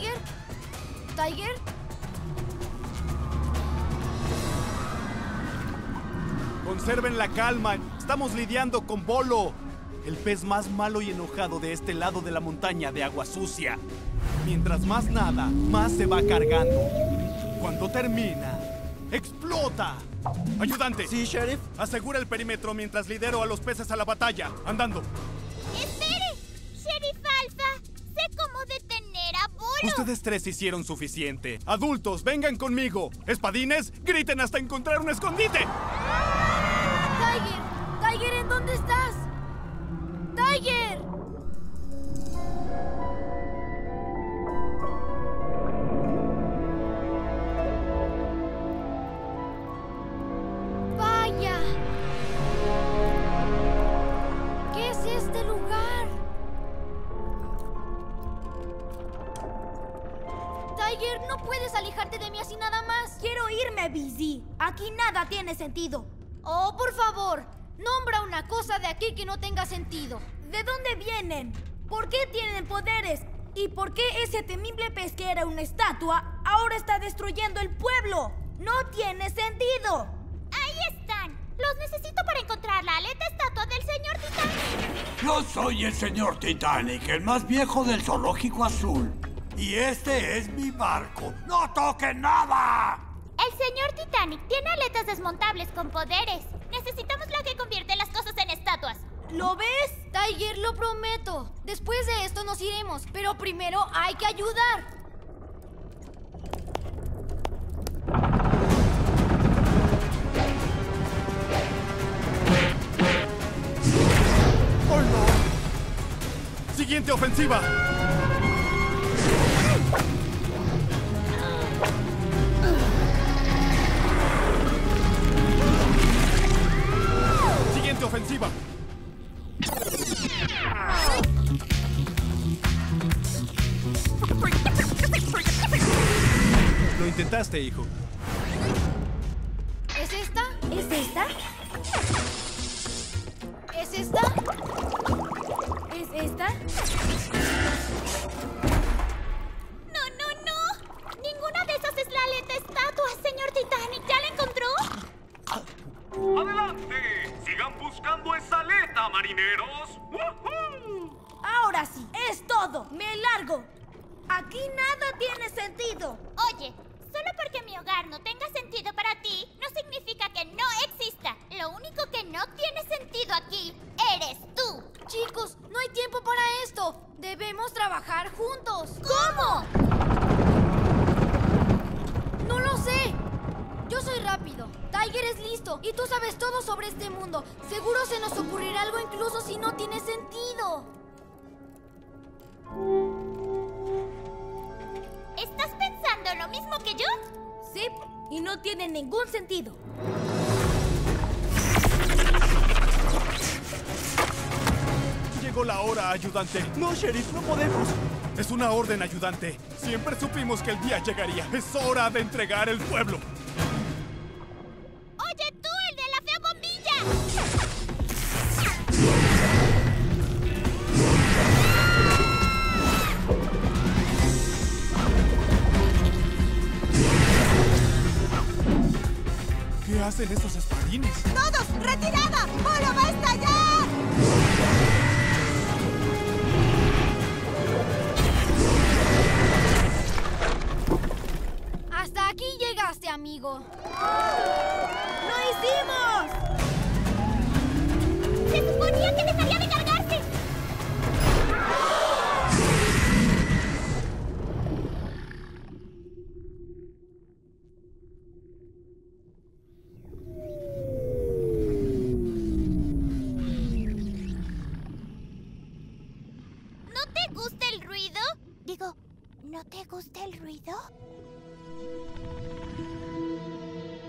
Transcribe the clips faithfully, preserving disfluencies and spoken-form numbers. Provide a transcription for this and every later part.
Tiger? ¿Tiger? Conserven la calma. Estamos lidiando con Bolo, el pez más malo y enojado de este lado de la montaña de agua sucia. Mientras más nada, más se va cargando. Cuando termina, ¡explota! ¡Ayudante! ¿Sí, Sheriff? Asegura el perímetro mientras lidero a los peces a la batalla. ¡Andando! ¡Espere! ¡Sheriff Alpha! ¡Sé cómo detener a Bolo! Ustedes tres hicieron suficiente. ¡Adultos, vengan conmigo! ¡Espadines, griten hasta encontrar un escondite! ¡Tiger! ¡Tiger, ¿en dónde estás? ¡Tiger! ¡Vaya! ¿Qué es este lugar? Tiger, no puedes alejarte de mí así nada más. Quiero irme, Busy. Aquí nada tiene sentido. Oh, por favor, nombra una cosa de aquí que no tenga sentido. ¿De dónde vienen? ¿Por qué tienen poderes? ¿Y por qué ese temible pez que era una estatua ahora está destruyendo el pueblo? ¡No tiene sentido! ¡Ahí están! Los necesito para encontrar la aleta estatua del señor Titanic. Yo soy el señor Titanic, el más viejo del Zoológico Azul. Y este es mi barco. ¡No toquen nada! El señor Titanic tiene aletas desmontables con poderes. Necesitamos la que convierte las cosas en estatuas. ¿Lo ves? Tiger, lo prometo. Después de esto nos iremos, pero primero hay que ayudar. ¡Oh, no! ¡Siguiente ofensiva! Ofensiva. Lo intentaste, hijo. ¿Es esta? ¿Es esta? ¿Es esta? ¿Es esta? No, no, no. Ninguna de esas es la aleta estatua, señor Titanic. ¿Ya la encontró? ¡Adelante! ¡Sigan buscando esa aleta, marineros! ¡Woohoo! Ahora sí, es todo. Me largo. Aquí nada tiene sentido. Oye, solo porque mi hogar no tenga sentido para ti, no significa que no exista. Lo único que no tiene sentido aquí eres tú. Chicos, no hay tiempo para esto. Debemos trabajar juntos. ¿Cómo? No lo sé. Yo soy rápido, Tiger es listo y tú sabes todo sobre este mundo. Seguro se nos ocurrirá algo incluso si no tiene sentido. ¿Estás pensando lo mismo que yo? Sí, y no tiene ningún sentido. Llegó la hora, ayudante. No, Sheriff, no podemos. Es una orden, ayudante. Siempre supimos que el día llegaría. Es hora de entregar el pueblo. ¿Qué hacen esos espadines? ¡Todos! ¡Retirada! ¡Bolo va a estallar! Hasta aquí llegaste, amigo. ¡Lo hicimos! ¡Se suponía que dejaría de cargarse! ¿No te gusta el ruido?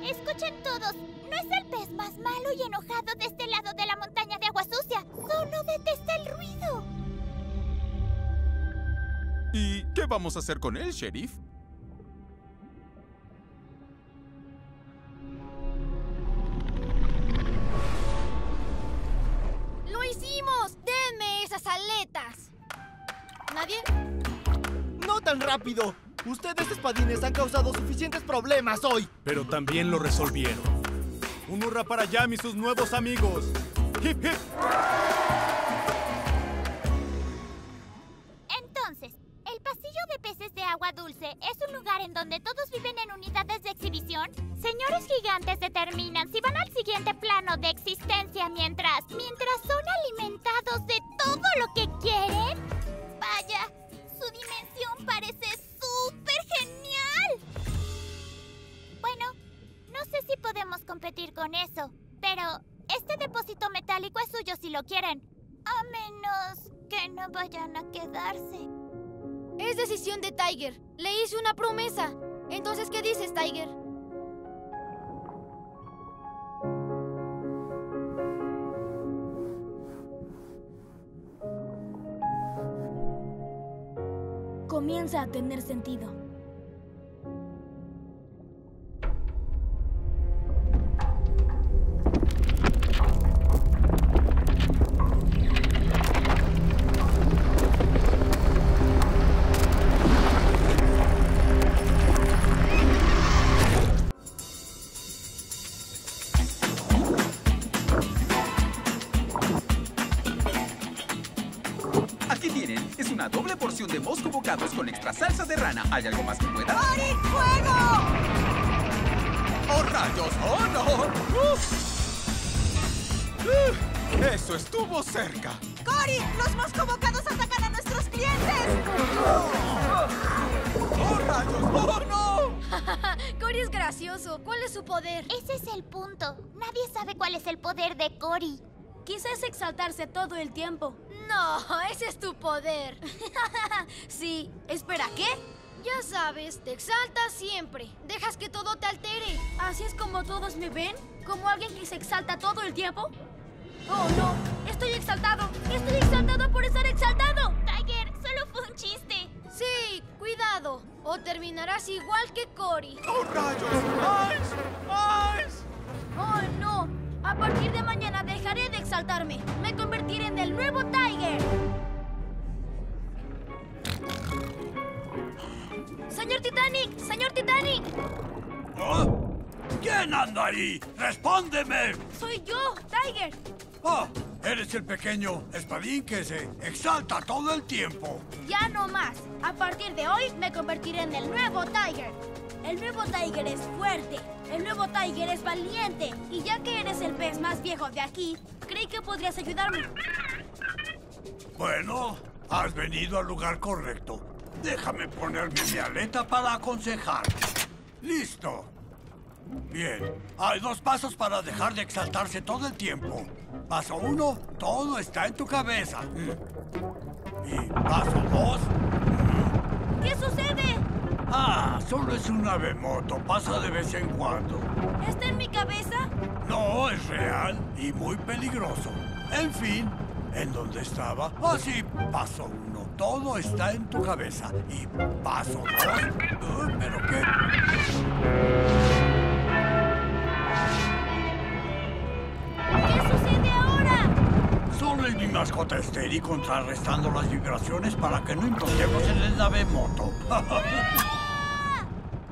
Escuchen todos, no es el pez más malo y enojado de este lado de la montaña de agua sucia. Solo detesta el ruido. ¿Y qué vamos a hacer con él, Sheriff? ¡Lo hicimos! ¡Denme esas aletas! ¿Nadie? tan rápido! Ustedes, espadines, han causado suficientes problemas hoy. Pero también lo resolvieron. Un hurra para Jam y sus nuevos amigos. ¡Hip, hip! Entonces, ¿el pasillo de peces de agua dulce es un lugar en donde todos viven en unidades de exhibición? Señores gigantes determinan si van al siguiente plano de existencia mientras... mientras son alimentados de todo lo que quieren. Vaya, su dimensión parece ¡súper genial! Bueno, no sé si podemos competir con eso, pero este depósito metálico es suyo si lo quieren. A menos que no vayan a quedarse. Es decisión de Tiger. Le hice una promesa. Entonces, ¿qué dices, Tiger? Comienza a tener sentido. De mosco bocados con extra salsa de rana. ¿Hay algo más que pueda? ¡Por el fuego! ¡Oh, rayos! ¡Oh, no! ¡Uf! ¡Uf! ¡Eso estuvo cerca! ¡Cory! ¡Los mosco bocados atacan a nuestros clientes! ¡Oh, rayos! ¡Oh, no! Cory es gracioso. ¿Cuál es su poder? Ese es el punto. Nadie sabe cuál es el poder de Cory. Quizás exaltarse todo el tiempo. No, ese es tu poder. Sí, espera, ¿qué? Ya sabes, te exaltas siempre. Dejas que todo te altere. ¿Así es como todos me ven? ¿Como alguien que se exalta todo el tiempo? ¡Oh, no! ¡Estoy exaltado! ¡Estoy exaltado por estar exaltado! Tiger, solo fue un chiste. Sí, cuidado. O terminarás igual que Cory. ¡Oh, rayos! ¡Ice! ¡Ice! ¡Oh, no! A partir de mañana dejaré de exaltarme. Me convertiré en el nuevo Tiger. ¡Señor Titanic! ¡Señor Titanic! ¿Ah? ¿Quién anda ahí? ¡Respóndeme! ¡Soy yo, Tiger! ¡Ah! Eres el pequeño espadín que se exalta todo el tiempo. Ya no más. A partir de hoy me convertiré en el nuevo Tiger. El nuevo Tiger es fuerte, el nuevo Tiger es valiente. Y ya que eres el pez más viejo de aquí, creí que podrías ayudarme. Bueno, has venido al lugar correcto. Déjame ponerme mi aleta para aconsejar. ¡Listo! Bien, hay dos pasos para dejar de exaltarse todo el tiempo. Paso uno, todo está en tu cabeza. Y paso dos... ¿Qué sucede? Ah, solo es un avemoto. Pasa de vez en cuando. ¿Está en mi cabeza? No, es real y muy peligroso. En fin, ¿en dónde estaba? Ah, sí, paso uno. Todo está en tu cabeza. Y paso dos... Uh, ¿pero qué? ¿Qué sucede ahora? Solo es mi mascota Esteri contrarrestando las vibraciones para que no impostemos en el avemoto.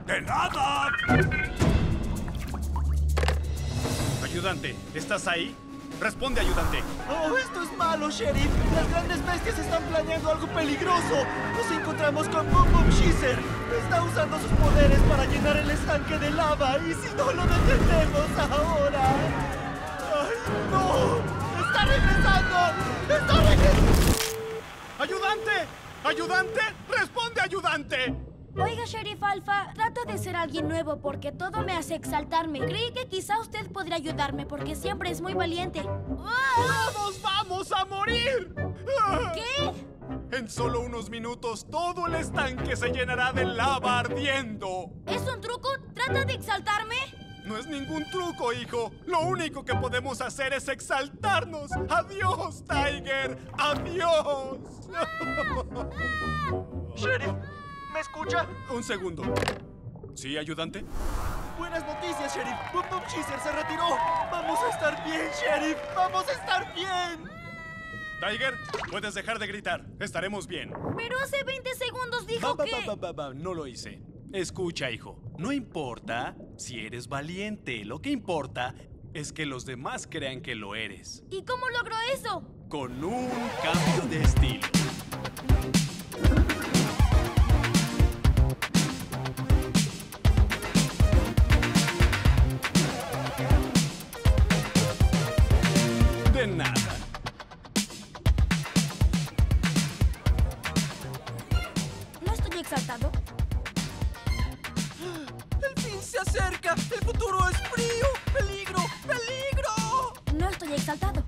¡De nada! Ayudante, ¿estás ahí? Responde, ayudante. Oh, esto es malo, Sheriff. Las grandes bestias están planeando algo peligroso. Nos encontramos con Pum Pum Shisser. Está usando sus poderes para llenar el estanque de lava. Y si no lo detenemos ahora... ¡Ay, no! ¡Está regresando! ¡Está regresando! ¡Ayudante! ¡Ayudante! ¡Responde, ayudante! Oiga, Sheriff Alpha, trato de ser alguien nuevo porque todo me hace exaltarme. Creí que quizá usted podría ayudarme porque siempre es muy valiente. ¡Todos vamos a morir! ¿Qué? En solo unos minutos todo el estanque se llenará de lava ardiendo. ¿Es un truco? ¿Trata de exaltarme? No es ningún truco, hijo. Lo único que podemos hacer es exaltarnos. ¡Adiós, Tiger! ¡Adiós! ¡Ah! ¡Ah! ¡Sheriff! ¿Me escucha? Un segundo. ¿Sí, ayudante? Buenas noticias, Sheriff. Pum Pum Shisser se retiró. Vamos a estar bien, Sheriff. Vamos a estar bien. Tiger, puedes dejar de gritar. Estaremos bien. Pero hace veinte segundos segundos dijo ba, ba, que... Ba, ba, ba, ba. No lo hice. Escucha, hijo. No importa si eres valiente. Lo que importa es que los demás crean que lo eres. ¿Y cómo logró eso? Con un cambio de estilo. De nada. ¿No estoy exaltado? ¡El fin se acerca! ¡El futuro es frío! ¡Peligro! ¡Peligro! No estoy exaltado.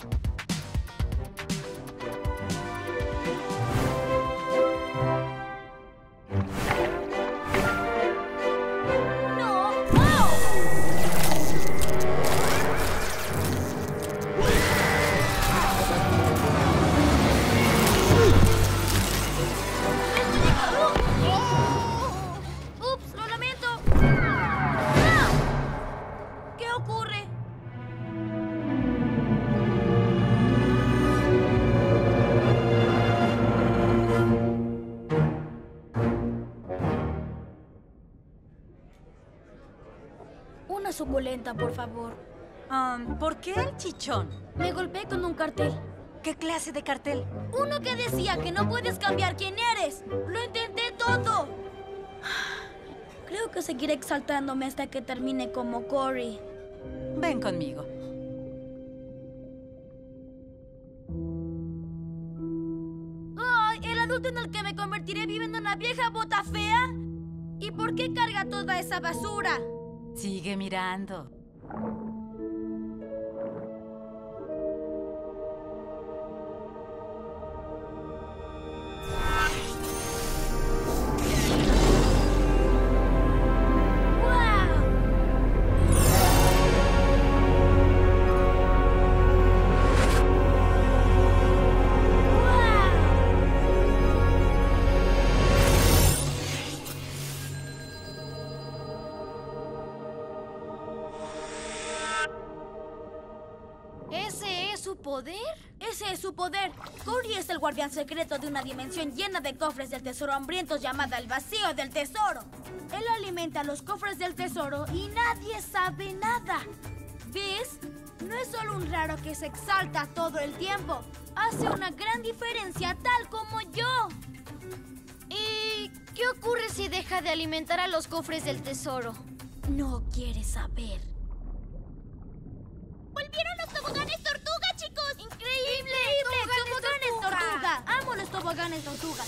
Suculenta, por favor. Um, ¿Por qué el chichón? Me golpeé con un cartel. ¿Qué clase de cartel? Uno que decía que no puedes cambiar quién eres. ¡Lo intenté todo! Creo que seguiré exaltándome hasta que termine como Cory. Ven conmigo. ¡Ay! ¿El adulto en el que me convertiré vive en una vieja bota fea? ¿Y por qué carga toda esa basura? Sigue mirando. Poder. Cory es el guardián secreto de una dimensión llena de cofres del tesoro hambrientos llamada el vacío del tesoro. Él alimenta los cofres del tesoro y nadie sabe nada. ¿Ves? No es solo un raro que se exalta todo el tiempo. Hace una gran diferencia, tal como yo. ¿Y qué ocurre si deja de alimentar a los cofres del tesoro? No quieres saber. ¡Volvieron los toboganes tortuga, chicos! ¡Increíble! ¡Toboganes, toboganes tortuga! tortuga! ¡Amo los toboganes tortuga!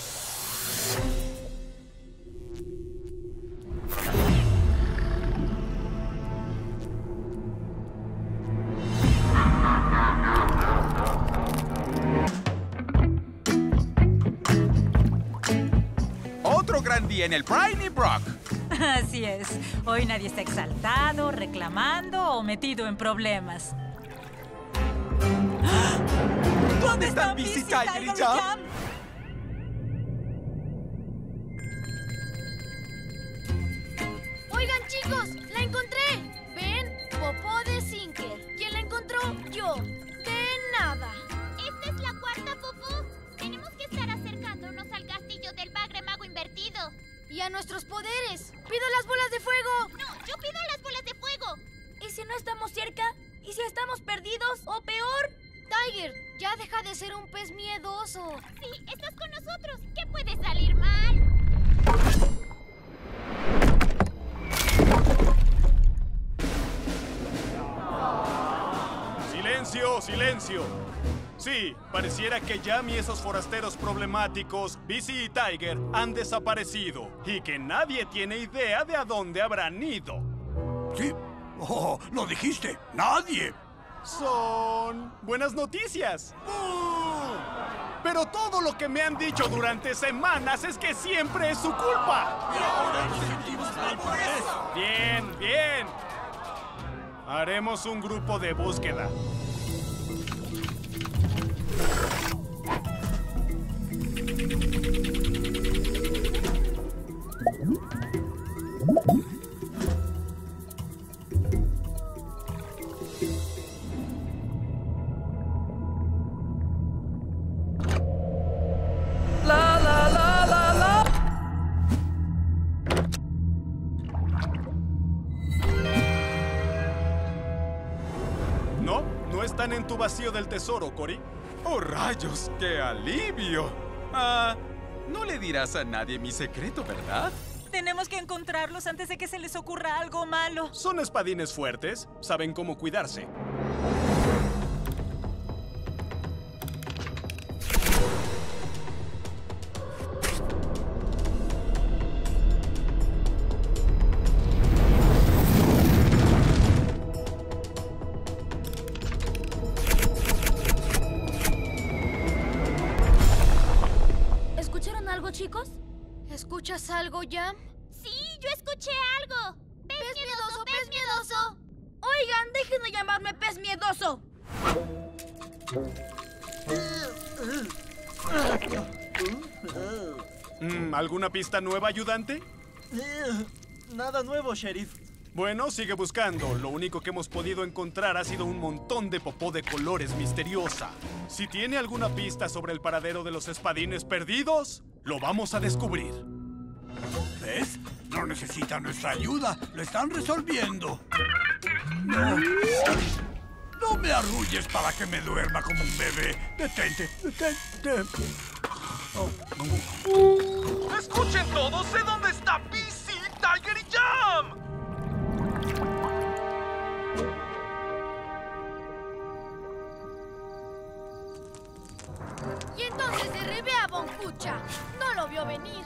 Otro gran día en el Piney Brook. Así es. Hoy nadie está exaltado, reclamando o metido en problemas. ¿Dónde están Busy Tiger y Jam? Oigan, chicos, la encontré. Ven, popó de Sinker. ¿Quién la encontró? Yo. De nada. Esta es la cuarta, popó. Tenemos que estar acercándonos al castillo del bagre mago invertido. Y a nuestros poderes. ¡Pido las bolas de fuego! No, yo pido las bolas de fuego. ¿Y si no estamos cerca? ¿Y si estamos perdidos? ¿O peor? Tiger, ya deja de ser un pez miedoso. Sí, estás con nosotros. ¿Qué puede salir mal? ¡Silencio, silencio! Sí, pareciera que Jam y esos forasteros problemáticos, Busy y Tiger, han desaparecido. Y que nadie tiene idea de a dónde habrán ido. ¿Sí? Oh, lo dijiste. ¡Nadie! Son buenas noticias. ¡Bú! Pero todo lo que me han dicho durante semanas es que siempre es su culpa. Y ahora nos sentimos mal por eso. Bien, bien. Haremos un grupo de búsqueda. La la la la la. No, no están en tu vacío del tesoro, Cory. ¡Oh, rayos! ¡Qué alivio! Ah, no le dirás a nadie mi secreto, ¿verdad? Tenemos que encontrarlos antes de que se les ocurra algo malo. Son espadines fuertes. Saben cómo cuidarse. ¿Escuchas algo, Jam? Sí, yo escuché algo. ¡Pez, pez miedoso, miedoso, pez miedoso! Oigan, dejen de llamarme pez miedoso. Mm, ¿Alguna pista nueva, ayudante? Nada nuevo, Sheriff. Bueno, sigue buscando. Lo único que hemos podido encontrar ha sido un montón de popó de colores misteriosa. Si tiene alguna pista sobre el paradero de los espadines perdidos, lo vamos a descubrir. ¿Ves? No necesita nuestra ayuda. Lo están resolviendo. No. No me arrulles para que me duerma como un bebé. Detente, detente. Oh, oh. ¡Escuchen todos! ¡Sé dónde está P C, Tiger y Jam! Y entonces derribé a Bonkucha. No lo vio venir.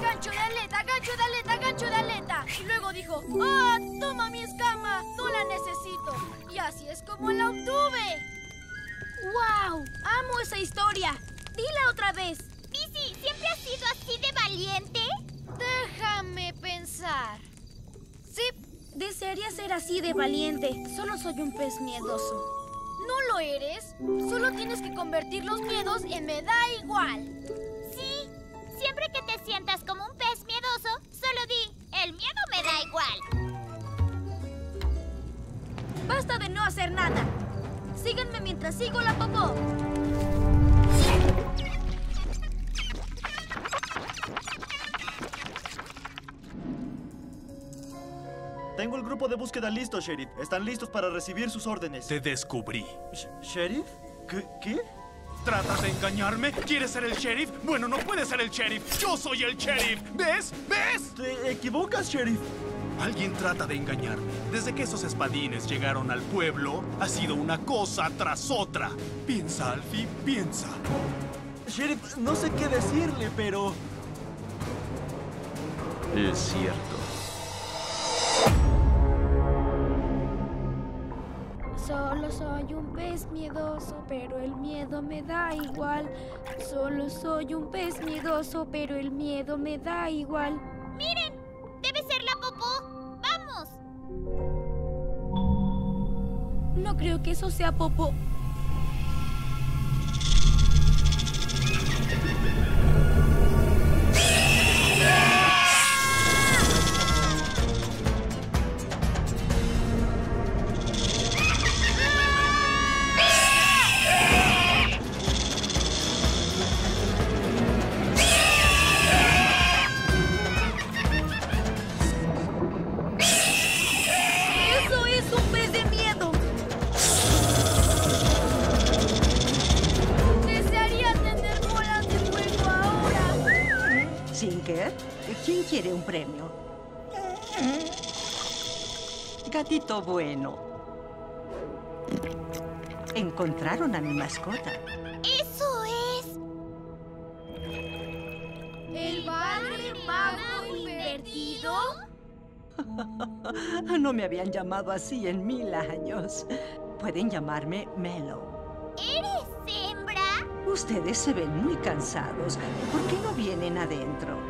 Gancho de aleta, gancho de aleta, gancho de aleta. Y luego dijo, ¡ah, oh, toma mi escama! ¡No la necesito! Y así es como la obtuve. ¡Wow! ¡Amo esa historia! ¡Dila otra vez! ¿Pizzy, siempre has sido así de valiente? Déjame pensar. Sí, desearía ser así de valiente. Solo soy un pez miedoso. ¿No lo eres? Solo tienes que convertir los miedos en me da igual. Sí, siempre que te sientas como un pez miedoso, solo di, el miedo me da igual. Basta de no hacer nada. Síganme mientras sigo la popó. Tengo el grupo de búsqueda listo, Sheriff. Están listos para recibir sus órdenes. Te descubrí. ¿Sheriff? ¿Qué? ¿Qué? ¿Tratas de engañarme? ¿Quieres ser el Sheriff? Bueno, no puedes ser el Sheriff. ¡Yo soy el Sheriff! ¿Ves? ¿Ves? Te equivocas, Sheriff. Alguien trata de engañarme. Desde que esos espadines llegaron al pueblo, ha sido una cosa tras otra. Piensa, Alfie, piensa. Sheriff, no sé qué decirle, pero... Es cierto. Solo soy un pez miedoso, pero el miedo me da igual. Solo soy un pez miedoso, pero el miedo me da igual. ¡Miren! ¡Debe ser la popó! ¡Vamos! No creo que eso sea popó. ¿Quién quiere un premio? Gatito bueno. Encontraron a mi mascota. ¡Eso es! ¿El padre mago invertido? No me habían llamado así en mil años. Pueden llamarme Mellow. ¿Eres hembra? Ustedes se ven muy cansados. ¿Por qué no vienen adentro?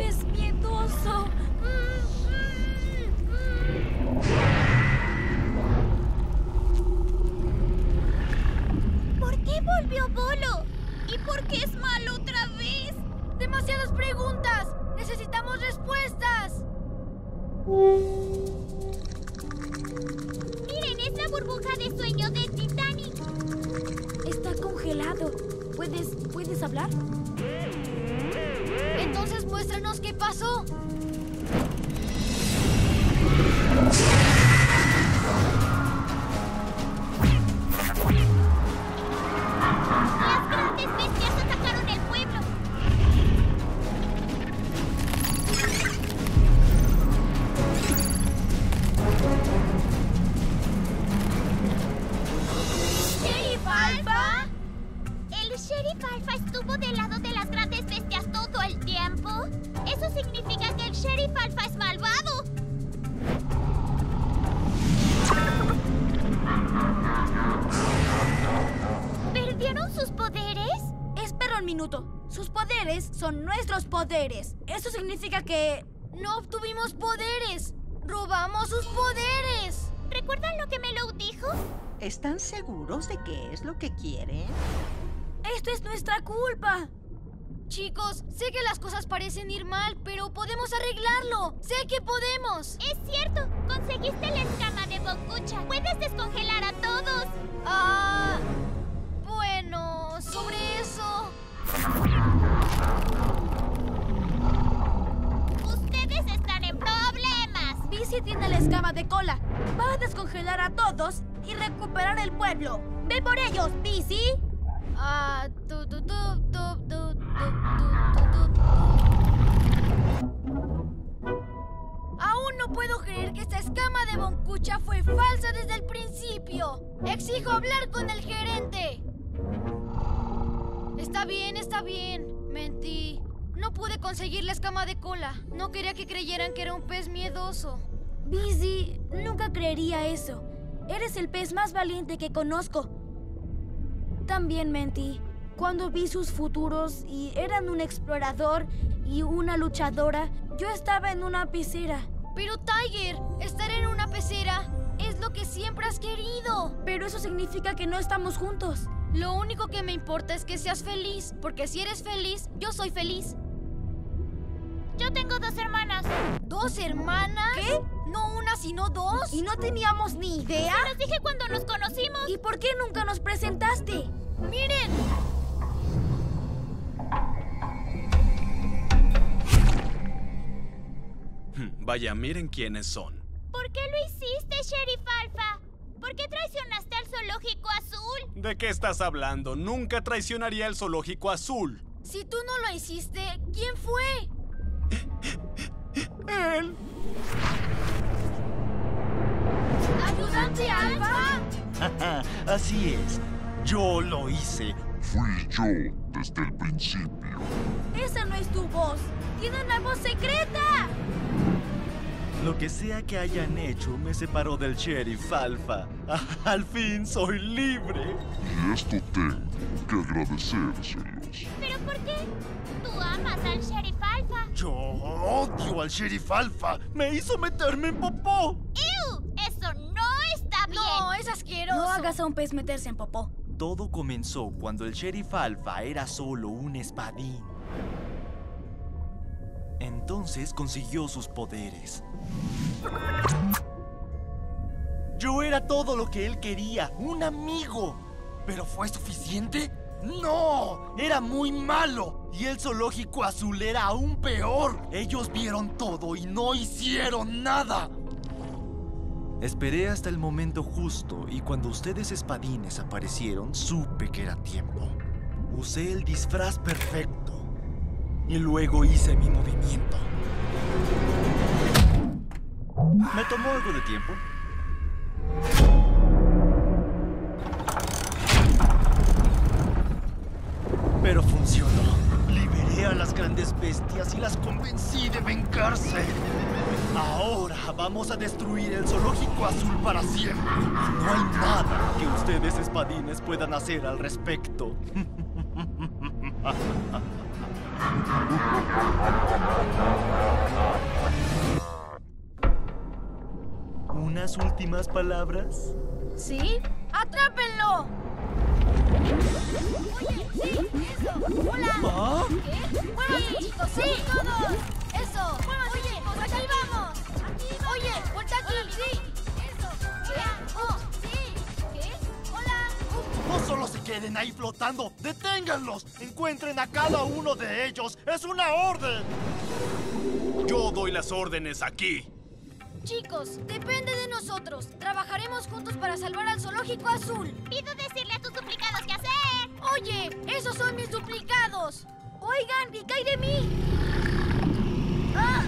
es miedoso. ¿Por qué volvió Bolo? ¿Y por qué es malo otra vez? Demasiadas preguntas. Necesitamos respuestas. Miren, es la burbuja de sueño de Titanic. Está congelado. ¿Puedes, puedes hablar? Entonces muéstranos qué pasó. Son nuestros poderes. Eso significa que no obtuvimos poderes. Robamos sus poderes. ¿Recuerdan lo que Melo dijo? ¿Están seguros de qué es lo que quieren? Esto es nuestra culpa. Chicos, sé que las cosas parecen ir mal, pero podemos arreglarlo. Sé que podemos. Es cierto. Conseguiste la escama de Bonkucha. Puedes descongelar a todos. Ah, bueno, sobre eso. Ustedes están en problemas. Bici tiene la escama de cola. Va a descongelar a todos y recuperar el pueblo. ¡Ve por ellos, Bici! Ah, tu, tu, tu, tu, tu, tu, tu, tu. Aún no puedo creer que esta escama de Bonkucha fue falsa desde el principio. Exijo hablar con el gerente. Está bien, está bien. Mentí. No pude conseguir la escama de cola. No quería que creyeran que era un pez miedoso. Busy, nunca creería eso. Eres el pez más valiente que conozco. También mentí. Cuando vi sus futuros y eran un explorador y una luchadora, yo estaba en una pecera. Pero Tiger, estar en una pecera es lo que siempre has querido. Pero eso significa que no estamos juntos. Lo único que me importa es que seas feliz, porque si eres feliz, yo soy feliz. Yo tengo dos hermanas. ¿Dos hermanas? ¿Qué? No una, sino dos. Y no teníamos ni idea. Se los dije cuando nos conocimos. ¿Y por qué nunca nos presentaste? ¡Miren! Vaya, miren quiénes son. ¿Por qué lo hiciste, Sheriff Alpha? ¿Por qué traicionaste al Zoológico Azul? ¿De qué estás hablando? Nunca traicionaría al Zoológico Azul. Si tú no lo hiciste, ¿quién fue? Él. ¡Ayudante Alpha! Así es. Yo lo hice. Fui yo desde el principio. Esa no es tu voz. Tiene una voz secreta. Lo que sea que hayan hecho me separó del Sheriff Alpha. Al fin soy libre. Y esto tengo que agradecérselos. ¿Pero por qué? Tú amas al Sheriff Alpha. Yo odio al Sheriff Alpha. Me hizo meterme en popó. ¡Ew! Eso no está bien. No, es asqueroso. No hagas a un pez meterse en popó. Todo comenzó cuando el Sheriff Alpha era solo un espadín. Entonces consiguió sus poderes. Yo era todo lo que él quería, un amigo. ¿Pero fue suficiente? ¡No! Era muy malo. Y el Zoológico Azul era aún peor. Ellos vieron todo y no hicieron nada. Esperé hasta el momento justo y cuando ustedes espadines aparecieron, supe que era tiempo. Usé el disfraz perfecto. Y luego hice mi movimiento. Me tomó algo de tiempo. Pero funcionó. Liberé a las grandes bestias y las convencí de vengarse. Ahora vamos a destruir el Zoológico Azul para siempre. No hay nada que ustedes, espadines, puedan hacer al respecto. ¿Unas últimas palabras? ¿Sí? ¡Atrápenlo! ¡Oye, sí! ¡Eso! ¡Hola! ¿Ah? ¿Qué? ¡Muévanse, chicos! ¡Sí! ¡Todos! ¡Eso! ¡Muévanse, oye, chicos! ¡Aquí vamos! Aquí vamos. ¡Oye! ¡Vuelta aquí! Hola, ¡sí! ¡Eso! ¿Qué? ¡Oh! ¡Sí! ¿Qué? ¡Hola! ¡No solo se queden ahí flotando! ¡Deténganlos! ¡Encuentren a cada uno de ellos! ¡Es una orden! Yo doy las órdenes aquí. Chicos, depende de nosotros. Trabajaremos juntos para salvar al Zoológico Azul. Pido decirle a tus duplicados qué hacer. Oye, esos son mis duplicados. Oigan, ¿qué cae de mí? ¡Ah!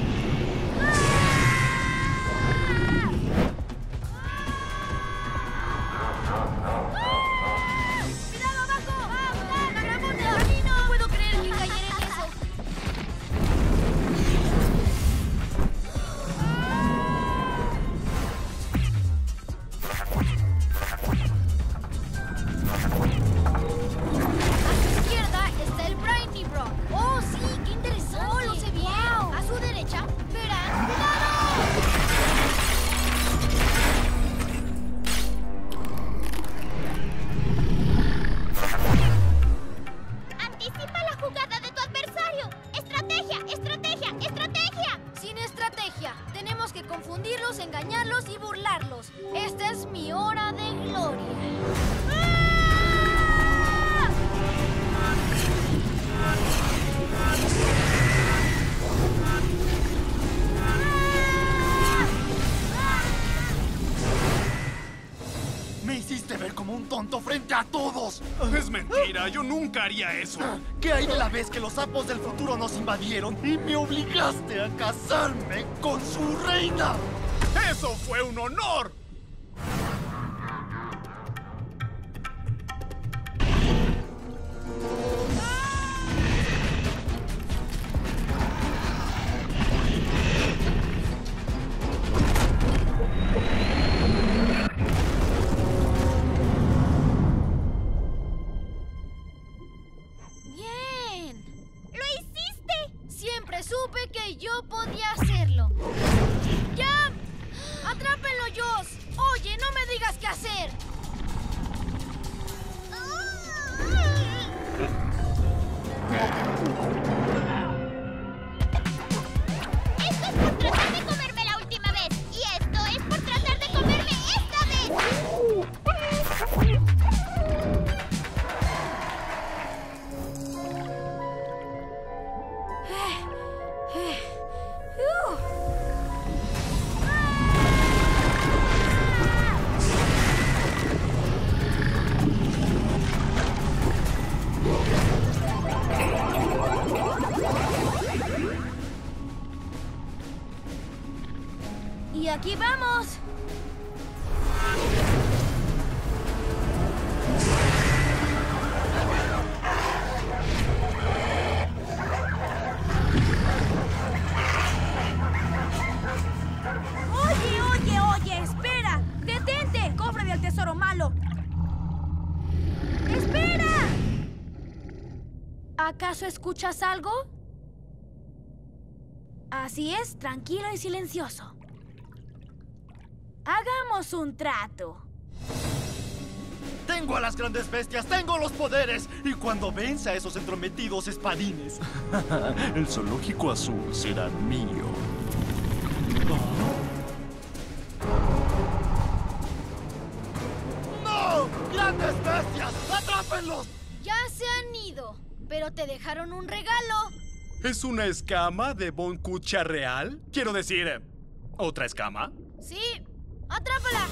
¡Frente a todos! Es mentira, yo nunca haría eso. ¿Qué hay de la vez que los sapos del futuro nos invadieron y me obligaste a casarme con su reina? ¡Eso fue un honor! ¡Aquí vamos! ¡Oye, oye, oye! ¡Espera! ¡Detente! ¡Cofre del tesoro malo! ¡Espera! ¿Acaso escuchas algo? Así es, tranquilo y silencioso. Hagamos un trato. Tengo a las grandes bestias, tengo los poderes. Y cuando venza a esos entrometidos espadines, el Zoológico Azul será mío. ¡No! ¡Grandes bestias! ¡Atrápenlos! Ya se han ido, pero te dejaron un regalo. ¿Es una escama de Bonkucha real? Quiero decir, ¿otra escama? Sí. ¡Atrápala!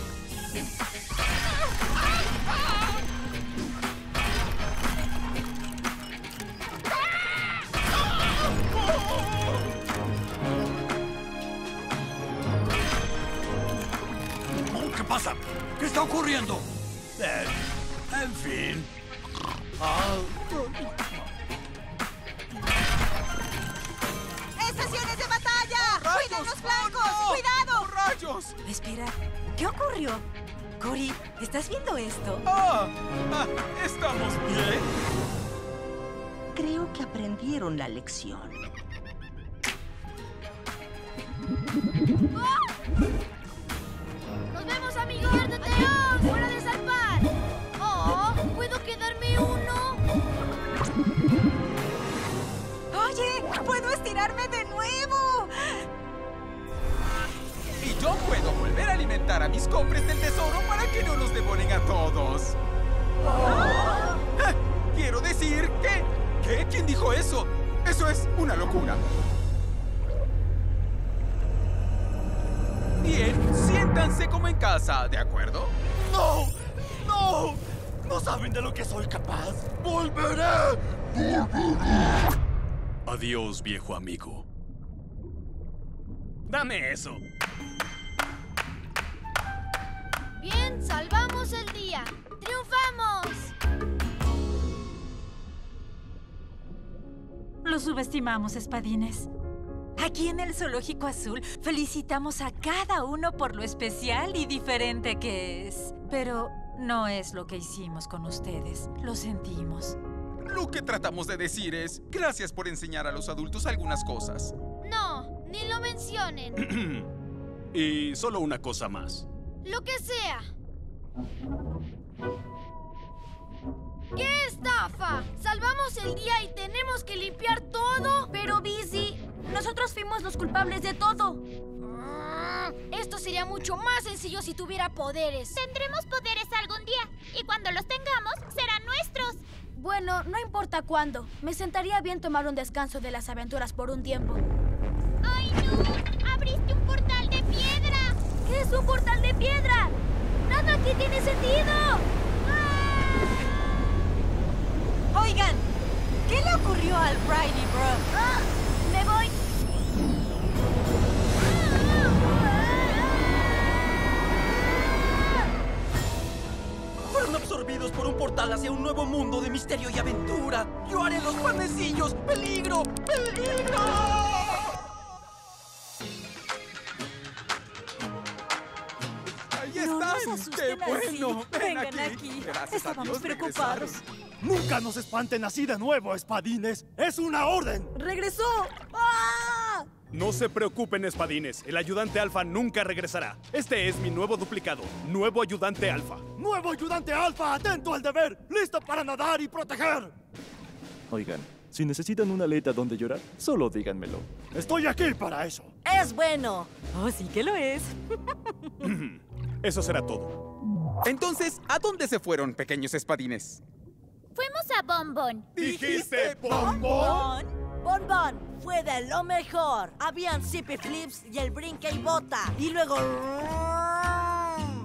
¿Qué pasa? ¿Qué está ocurriendo? Eh, en fin. ¡Estaciones de batalla! ¡Cuiden los flancos! ¡Oh, no! ¡Cuidado! ¡Rayos! Espera, ¿qué ocurrió? Cory, ¿estás viendo esto? ¡Ah! ah ¿Estamos bien? Creo que aprendieron la lección. ¡Oh! ¡Nos vemos, amigos! ¡Deteos! ¡Fuera de salvar! ¡Oh! ¿Puedo quedarme uno? ¡Oye! ¡Puedo estirarme de nuevo! Y yo puedo volver a alimentar a mis cofres del tesoro para que no nos devoren a todos. ¡Oh! ¡Ah! Quiero decir que... ¿Qué? ¿Quién dijo eso? ¡Eso es una locura! Bien, siéntanse como en casa, ¿de acuerdo? ¡No! ¡No! ¿No saben de lo que soy capaz? ¡Volveré! ¡Volveré! Adiós, viejo amigo. ¡Dame eso! Bien, salvamos el día. ¡Triunfamos! Lo subestimamos, espadines. Aquí en el Zoológico Azul felicitamos a cada uno por lo especial y diferente que es. Pero no es lo que hicimos con ustedes. Lo sentimos. Lo que tratamos de decir es, gracias por enseñar a los adultos algunas cosas. No, ni lo mencionen. Y solo una cosa más. Lo que sea. ¡Qué estafa! Salvamos el día y tenemos que limpiar todo. Pero, Busy, nosotros fuimos los culpables de todo. Esto sería mucho más sencillo si tuviera poderes. Tendremos poderes algún día y cuando los tengamos serán nuestros. Bueno, no importa cuándo. Me sentaría bien tomar un descanso de las aventuras por un tiempo. ¡Ay, no! ¡Abriste un portal de piedra! ¿Qué es un portal de piedra? ¡Nada aquí tiene sentido! Oigan, ¿qué le ocurrió al Piney Brook? ¡Ah! ¡Me voy! Fueron absorbidos por un portal hacia un nuevo mundo de misterio y aventura. ¡Yo haré los panecillos! ¡Peligro! ¡Peligro! ¡Ahí están! No nos ¡Qué bueno! Así. ¡Ven Vengan aquí! aquí. Gracias Estábamos a Dios preocupados. Regresaron. ¡Nunca nos espanten así de nuevo, espadines! ¡Es una orden! ¡Regresó! ¡Ah! No se preocupen, espadines. El ayudante alfa nunca regresará. Este es mi nuevo duplicado. Nuevo ayudante alfa. ¡Nuevo ayudante alfa! ¡Atento al deber! ¡Listo para nadar y proteger! Oigan, si necesitan una aleta donde llorar, solo díganmelo. ¡Estoy aquí para eso! ¡Es bueno! ¡Oh, sí que lo es! Eso será todo. Entonces, ¿a dónde se fueron, pequeños espadines? Fuimos a Bon Bon. ¿Dijiste Bon Bon? Bon Bon fue de lo mejor. Habían zippy flips y el brinca y bota. Y luego...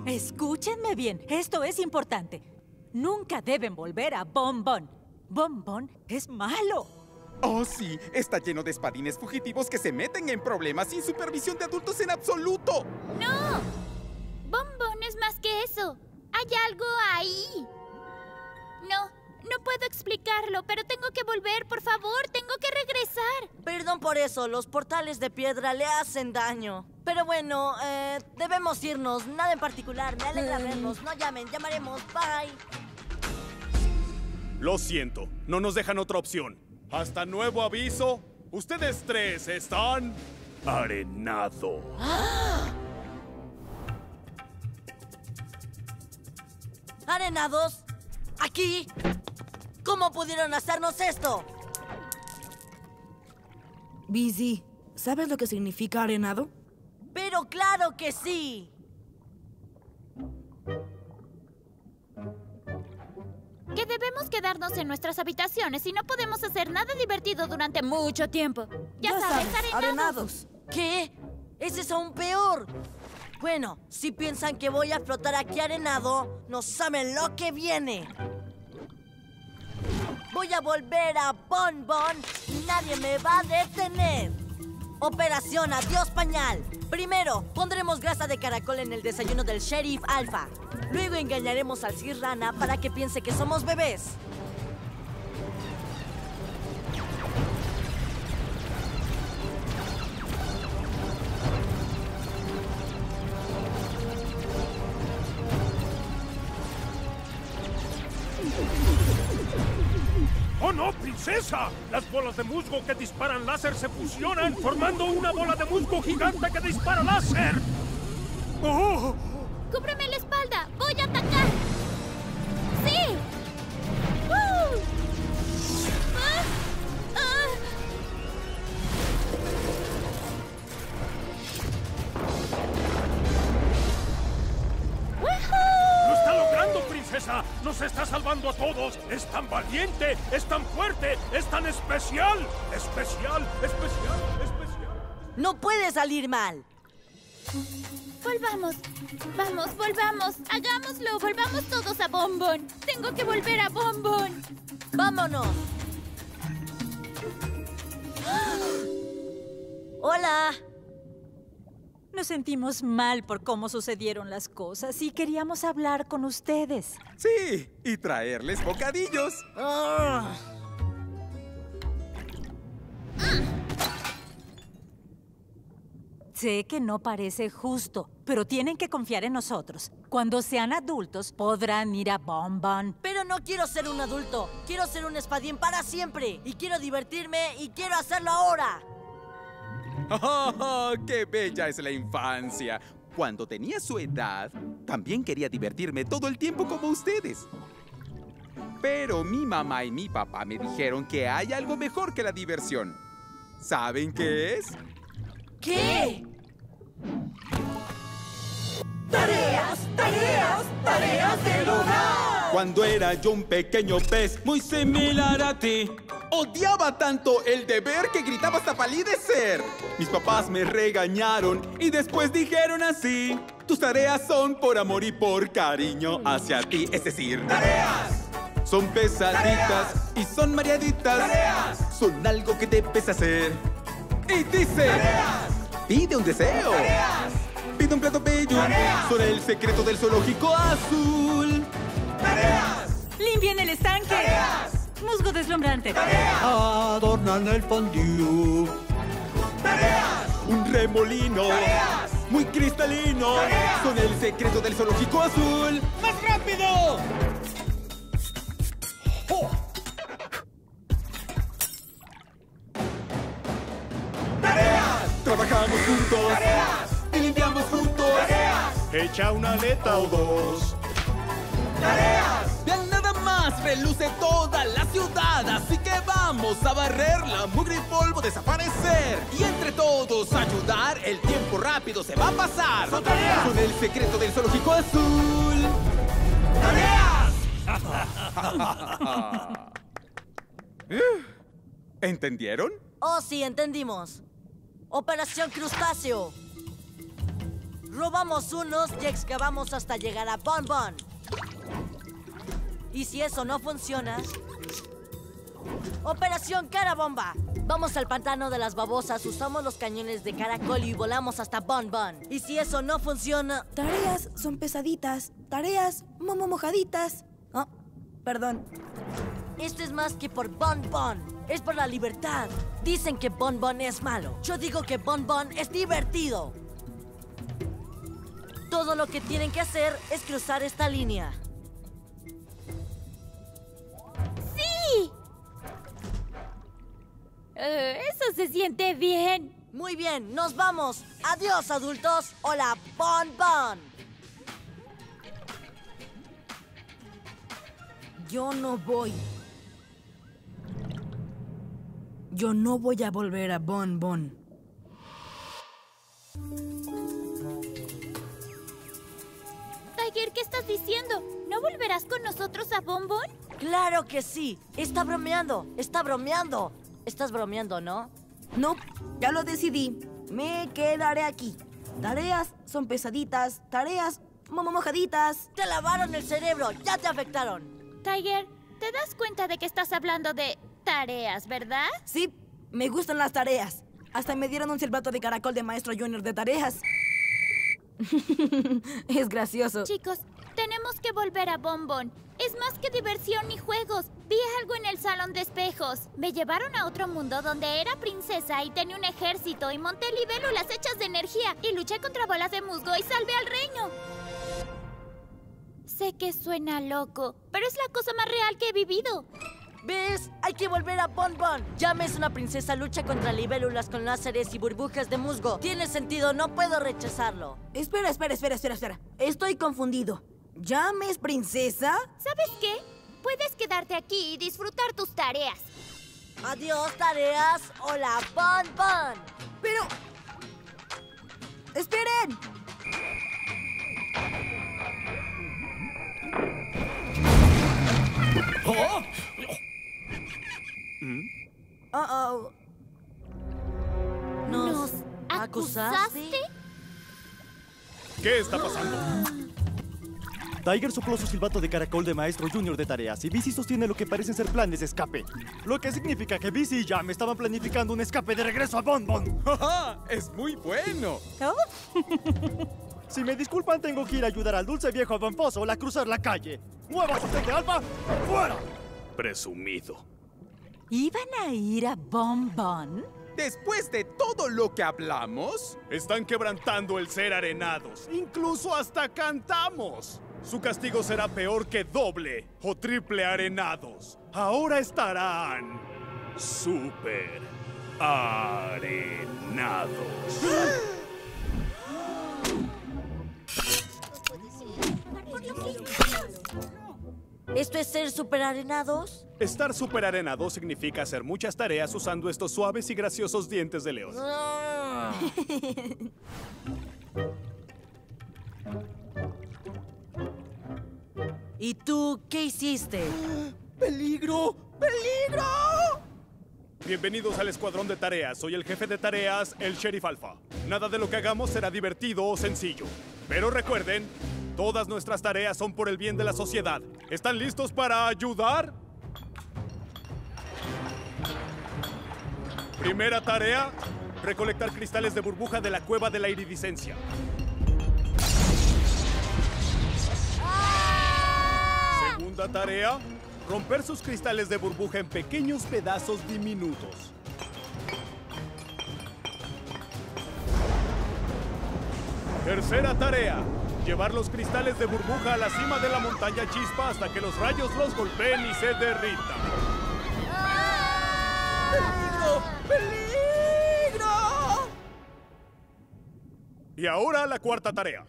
Escúchenme bien, esto es importante. Nunca deben volver a Bon Bon. Bon Bon es malo. Oh, sí. Está lleno de espadines fugitivos que se meten en problemas sin supervisión de adultos en absoluto. ¡No! Bon Bon es más que eso. Hay algo ahí. No. No puedo explicarlo, pero tengo que volver, por favor, tengo que regresar. Perdón por eso, los portales de piedra le hacen daño. Pero bueno, eh, debemos irnos, nada en particular, me alegra vernos, no llamen, llamaremos, bye. Lo siento, no nos dejan otra opción. Hasta nuevo aviso, ustedes tres están... arenado. ¡Ah! ¿Arenados? ¿Aquí? ¿Cómo pudieron hacernos esto? Busy, ¿sabes lo que significa arenado? ¡Pero claro que sí! Que debemos quedarnos en nuestras habitaciones y no podemos hacer nada divertido durante mucho tiempo. Ya, ya sabes, sabes arenados. arenados. ¿Qué? ¡Ese es aún peor! Bueno, si piensan que voy a flotar aquí arenado, no saben lo que viene. Voy a volver a Bon Bon y nadie me va a detener. Operación Adiós Pañal. Primero, pondremos grasa de caracol en el desayuno del Sheriff Alpha. Luego engañaremos al Sir Rana para que piense que somos bebés. esa! Las bolas de musgo que disparan láser se fusionan, formando una bola de musgo gigante que dispara láser. ¡Oh! ¡Cúbreme la espalda! ¡Voy a atacar! ¡Sí! ¡Uh! ¡Ah! ¡Ah! ¡Lo está logrando, princesa! ¡Nos está salvando a todos! ¡Es tan valiente! ¡Es tan fuerte! ¡Es tan especial! ¡Especial! ¡Especial! ¡Especial! ¡No puede salir mal! Volvamos, vamos, volvamos, hagámoslo, volvamos todos a Bon Bon. Tengo que volver a Bon Bon. Vámonos. Hola. Nos sentimos mal por cómo sucedieron las cosas y queríamos hablar con ustedes. Sí, y traerles bocadillos. ¡Ah! ¡Ah! Sé que no parece justo, pero tienen que confiar en nosotros. Cuando sean adultos, podrán ir a Bon Bon. Pero no quiero ser un adulto. Quiero ser un espadín para siempre. Y quiero divertirme y quiero hacerlo ahora. Oh, oh, ¡qué bella es la infancia! Cuando tenía su edad, también quería divertirme todo el tiempo como ustedes. Pero mi mamá y mi papá me dijeron que hay algo mejor que la diversión. ¿Saben qué es? ¿Qué? ¡Tareas, tareas, tareas del hogar! Cuando era yo un pequeño pez, muy similar a ti, odiaba tanto el deber que gritaba hasta palidecer. Mis papás me regañaron y después dijeron así: tus tareas son por amor y por cariño hacia ti. Es decir, ¡tareas! Son pesaditas ¡tareas! Y son mareaditas. ¡Tareas! Son algo que debes hacer. Y dice: ¡tareas! Pide un deseo. ¡Tareas! Pide un plato bello. ¡Tareas! Sobre el secreto del zoológico azul. ¡Tareas! Limpien el estanque. ¡Tareas! Musgo deslumbrante. ¡Tareas! Adornan el fondue. ¡Tareas! Un remolino. ¡Tareas! Muy cristalino. ¡Tareas! Son el secreto del zoológico azul. ¡Más rápido! ¡Oh! Trabajamos juntos. ¡Tareas! Y limpiamos juntos. ¡Tareas! Echa una aleta o dos. ¡Tareas! Vean nada más, reluce toda la ciudad, así que vamos a barrer la mugre y polvo, desaparecer. Y entre todos ayudar, el tiempo rápido se va a pasar. ¡Son tareas! Son el secreto del zoológico azul. ¡Tareas! ¿Entendieron? Oh, sí, entendimos. ¡Operación Crustáceo! Robamos unos y excavamos hasta llegar a Bon Bon. Y si eso no funciona... ¡Operación Carabomba! Vamos al pantano de las babosas, usamos los cañones de caracol y volamos hasta Bon Bon. Y si eso no funciona... Tareas son pesaditas. Tareas momo mojaditas. Oh, perdón. Esto es más que por Bon Bon. Es por la libertad. Dicen que Bon Bon es malo. Yo digo que Bon Bon es divertido. Todo lo que tienen que hacer es cruzar esta línea. ¡Sí! Uh, eso se siente bien. Muy bien, nos vamos. Adiós, adultos. Hola, Bon Bon. Yo no voy. Yo no voy a volver a Bon Bon. Tiger, ¿qué estás diciendo? ¿No volverás con nosotros a Bon Bon? ¡Claro que sí! ¡Está bromeando! ¡Está bromeando! Estás bromeando, ¿no? No, ya lo decidí. Me quedaré aquí. Tareas son pesaditas. Tareas momo mojaditas. ¡Te lavaron el cerebro! ¡Ya te afectaron! Tiger, ¿te das cuenta de que estás hablando de... tareas, ¿verdad? Sí, me gustan las tareas. Hasta me dieron un silbato de caracol de maestro junior de tareas. Es gracioso. Chicos, tenemos que volver a Bon Bon. Es más que diversión y juegos. Vi algo en el salón de espejos. Me llevaron a otro mundo donde era princesa y tenía un ejército y monté libélulas hechas de energía y luché contra bolas de musgo y salvé al reino. Sé que suena loco, pero es la cosa más real que he vivido. ¿Ves? Hay que volver a Bon Bon. Jam es una princesa, lucha contra libélulas con láseres y burbujas de musgo. Tiene sentido, no puedo rechazarlo. Espera, espera, espera, espera, espera. Estoy confundido. ¿Jam es princesa? ¿Sabes qué? Puedes quedarte aquí y disfrutar tus tareas. Adiós, tareas. Hola, Bon Bon. Pero... ¡esperen! ¡Oh! Uh-oh. ¿Nos, ¿Nos acusaste? ¿Qué está pasando? Tiger sopló su silbato de caracol de maestro junior de tareas y Busy sostiene lo que parecen ser planes de escape. Lo que significa que Busy y Jam estaban planificando un escape de regreso a Bon Bon. ¡Es muy bueno! Si me disculpan, tengo que ir a ayudar al dulce viejo Bonposo a cruzar la calle. ¡Muevas usted de Alpha! ¡Fuera! Presumido. ¿Iban a ir a Bon Bon? Después de todo lo que hablamos, están quebrantando el ser arenados. Incluso hasta cantamos. Su castigo será peor que doble o triple arenados. Ahora estarán super arenados. ¿Esto es ser superarenados? Estar superarenado significa hacer muchas tareas usando estos suaves y graciosos dientes de león. ¿Y tú qué hiciste? ¡Peligro! ¡Peligro! Bienvenidos al escuadrón de tareas. Soy el jefe de tareas, el Sheriff Alpha. Nada de lo que hagamos será divertido o sencillo. Pero recuerden, todas nuestras tareas son por el bien de la sociedad. ¿Están listos para ayudar? Primera tarea, recolectar cristales de burbuja de la cueva de la iridiscencia. ¡Ah! Segunda tarea, romper sus cristales de burbuja en pequeños pedazos diminutos. Tercera tarea, llevar los cristales de burbuja a la cima de la montaña chispa hasta que los rayos los golpeen y se derritan. ¡Ah! ¡Peligro! ¡Peligro! Y ahora la cuarta tarea.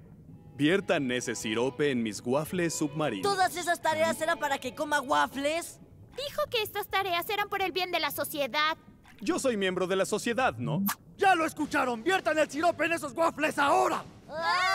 Viertan ese sirope en mis waffles submarinos. ¿Todas esas tareas eran para que coma waffles? Dijo que estas tareas eran por el bien de la sociedad. Yo soy miembro de la sociedad, ¿no? ¡Ya lo escucharon! ¡Viertan el sirope en esos waffles ahora! ¡Ah!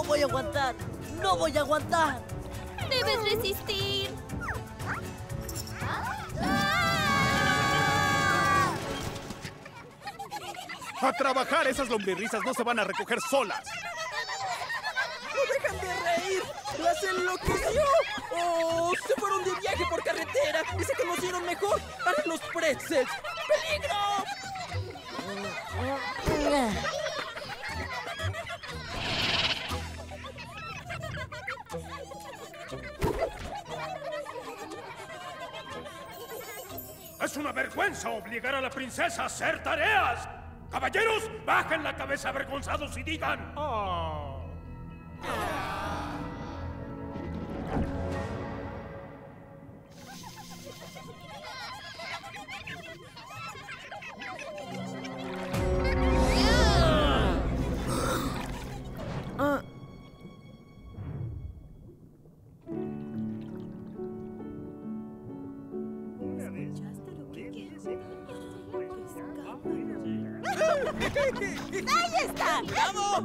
No voy a aguantar, no voy a aguantar. Debes resistir. ¡Ah! A trabajar, esas lombririzas no se van a recoger solas. No dejan de reír, las enloqueció. Oh, se fueron de viaje por carretera y se conocieron mejor para los pretzels. ¡Peligro! ¡Es una vergüenza obligar a la princesa a hacer tareas! ¡Caballeros, bajen la cabeza avergonzados y digan! Oh. Ah. Ah. ¡Ahí está! ¡Bravo!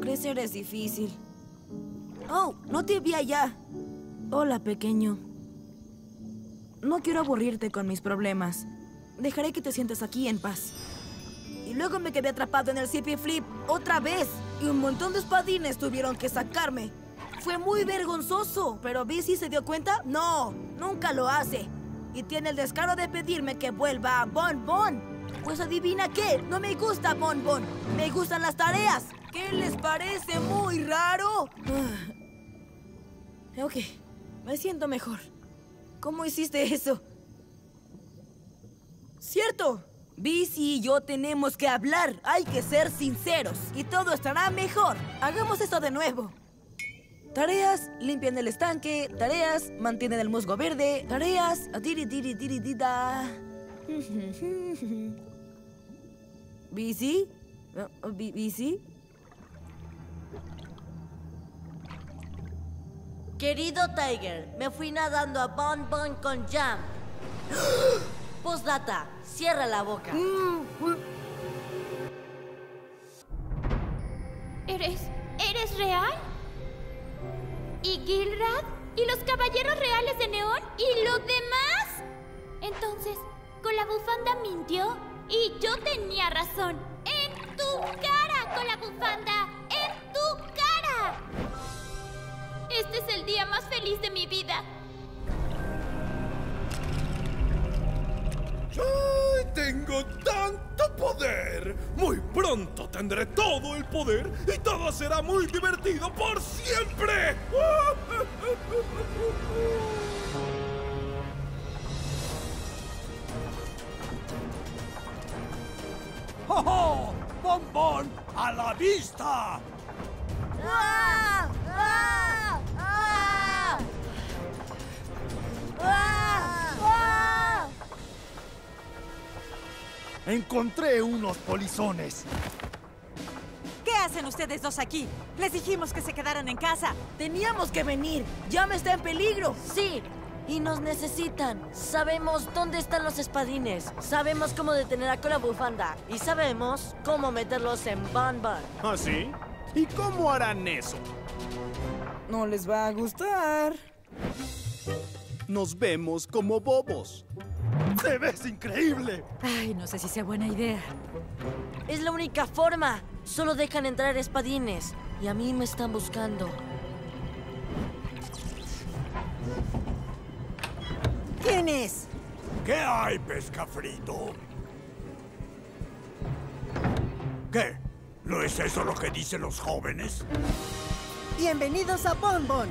Crecer es difícil. Oh, no te vi allá. Hola, pequeño. No quiero aburrirte con mis problemas. Dejaré que te sientes aquí en paz. Y luego me quedé atrapado en el zippy flip otra vez. Y un montón de espadines tuvieron que sacarme. Fue muy vergonzoso. ¿Pero Bici se dio cuenta? No, nunca lo hace. Y tiene el descaro de pedirme que vuelva a Bon Bon. Pues adivina qué, no me gusta Bon Bon. Me gustan las tareas. ¿Qué les parece muy raro? Uh. Ok, me siento mejor. ¿Cómo hiciste eso? ¡Cierto! Bici y yo tenemos que hablar. Hay que ser sinceros. Y todo estará mejor. Hagamos esto de nuevo. Tareas, limpian el estanque. Tareas, mantienen el musgo verde. Tareas, diri-diri-diri-dida. ¿Bici? ¿Bici? Querido Tiger, me fui nadando a Bon Bon con Jam. Postdata, cierra la boca. ¿Eres... eres real? ¿Y Gilrad? ¿Y los caballeros reales de Neón? ¿Y los demás? Entonces, Cola Bufanda mintió y yo tenía razón. ¡En tu cara, Cola Bufanda! ¡En tu cara! Este es el día más feliz de mi vida. ¡Ay, tengo tanto poder! Muy pronto tendré todo el poder y todo será muy divertido por siempre. ¡Oh, oh! ¡Bon Bon, a la vista! ¡Ah! ¡Ah! ¡Ah! ¡Ah! ¡Ah! Encontré unos polizones. ¿Qué hacen ustedes dos aquí? Les dijimos que se quedaran en casa. Teníamos que venir. Jam está en peligro. Sí, y nos necesitan. Sabemos dónde están los espadines. Sabemos cómo detener a Cola Bufanda. Y sabemos cómo meterlos en Bon Bon. ¿Ah, sí? ¿Y cómo harán eso? No les va a gustar. Nos vemos como bobos. ¡Te ves increíble! Ay, no sé si sea buena idea. Es la única forma. Solo dejan entrar espadines. Y a mí me están buscando. ¿Quién es? ¿Qué hay, pescafrito? ¿Qué? ¿No es eso lo que dicen los jóvenes? Bienvenidos a Bon Bon.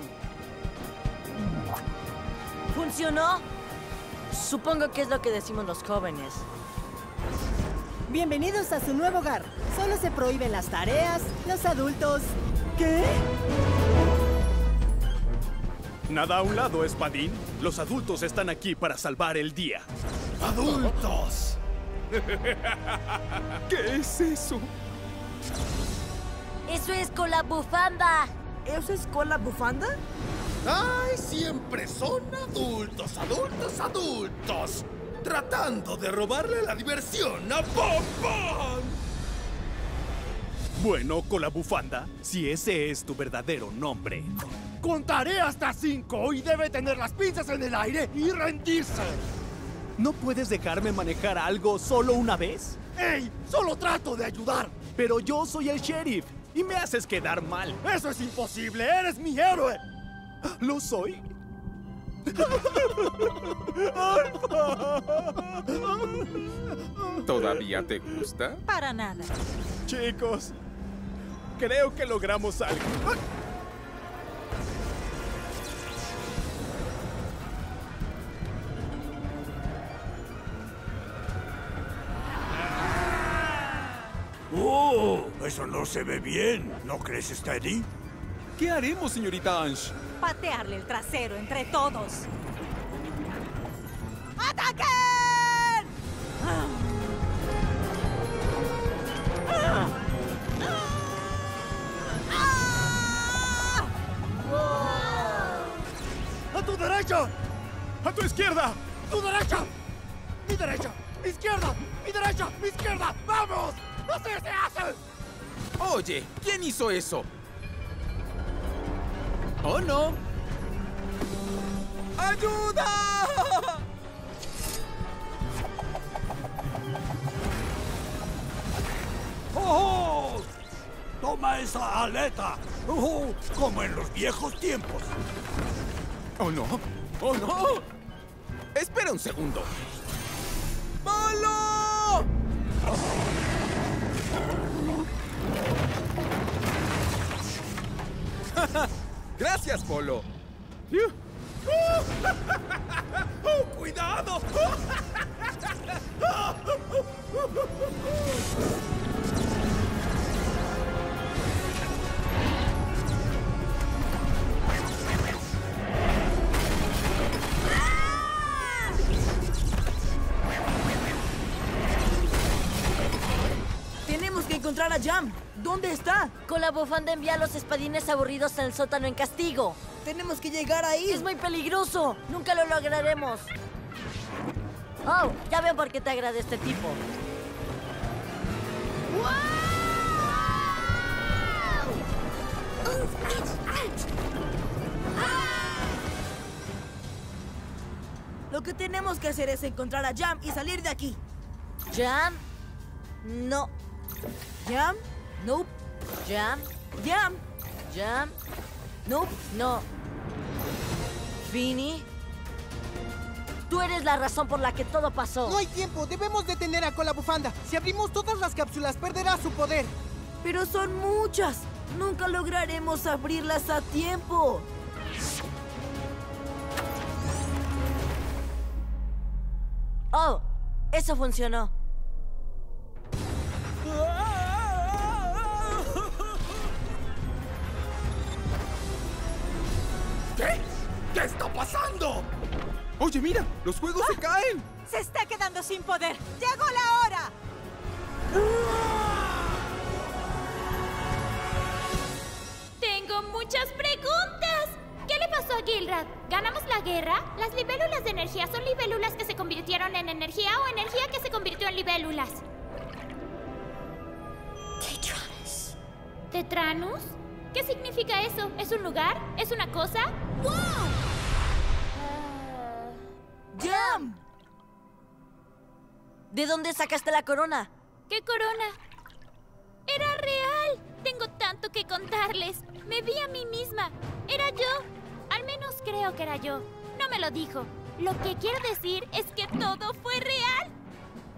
¿Funcionó? Supongo que es lo que decimos los jóvenes. Bienvenidos a su nuevo hogar. Solo se prohíben las tareas, los adultos... ¿Qué? Nada a un lado, espadín. Los adultos están aquí para salvar el día. ¡Adultos! ¿Qué es eso? ¡Eso es Cola Bufanda! ¿Eso es Cola Bufanda? ¡Ay, siempre son adultos, adultos, adultos! Tratando de robarle la diversión a Bon Bon. Bueno, Cola Bufanda, si ese es tu verdadero nombre. Contaré hasta cinco y debe tener las pinzas en el aire y rendirse. ¿No puedes dejarme manejar algo solo una vez? ¡Ey! ¡Solo trato de ayudar! Pero yo soy el sheriff y me haces quedar mal. ¡Eso es imposible! ¡Eres mi héroe! ¿Lo soy? ¿Todavía te gusta? Para nada. Chicos, creo que logramos algo. ¡Oh! Eso no se ve bien. ¿No crees, Steady? ¿Qué haremos, señorita Ange? Patearle el trasero entre todos. ¡Ataquen! ¡Ah! ¡Ah! ¡Ah! ¡Oh! ¡A tu derecha! ¡A tu izquierda! ¡Tu derecha! ¡Mi derecha! ¡Mi izquierda! ¡Mi derecha! ¡Mi izquierda! ¡Vamos! ¡Así se hace! Oye, ¿quién hizo eso? ¡Oh, no! ¡Ayuda! ¡Oh! ¡Toma esa aleta! ¡Oh! ¡Como en los viejos tiempos! ¡Oh, no! ¡Oh, no! ¡Espera un segundo! ¡Bolo! ¡Gracias, Bolo! ¡Oh, cuidado! Tenemos que encontrar a Jam. ¿Dónde está? Cola Bufanda envía a los espadines aburridos al sótano en castigo. ¡Tenemos que llegar ahí! ¡Es muy peligroso! ¡Nunca lo lograremos! ¡Oh! Ya veo por qué te agrada este tipo. ¡Wow! Lo que tenemos que hacer es encontrar a Jam y salir de aquí. ¿Jam? No. ¿Jam? Nope. ¿Jam? ¿Jam? ¿Jam? Nope. No. ¿Vinny? Tú eres la razón por la que todo pasó. No hay tiempo. Debemos detener a Cola Bufanda. Si abrimos todas las cápsulas, perderá su poder. Pero son muchas. Nunca lograremos abrirlas a tiempo. Oh, eso funcionó. ¿Qué? ¿Qué está pasando? Oye, mira, los juegos ¡Ah! se caen. Se está quedando sin poder. Llegó la hora. Tengo muchas preguntas. ¿Qué le pasó a Gilrad? ¿Ganamos la guerra? Las libélulas de energía son libélulas que se convirtieron en energía o energía que se convirtió en libélulas. Tetranus. ¿Tetranus? ¿Qué significa eso? ¿Es un lugar? ¿Es una cosa? ¡Wow! ¡Jam! ¿De dónde sacaste la corona? ¿Qué corona? ¡Era real! Tengo tanto que contarles. Me vi a mí misma. Era yo. Al menos creo que era yo. No me lo dijo. Lo que quiero decir es que todo fue real.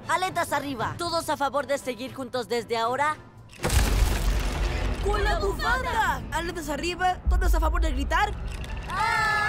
Aletas arriba. ¿Todos a favor de seguir juntos desde ahora? ¡Cola Bufanda! Aletas arriba. ¿Todos a favor de gritar? ¡Ah!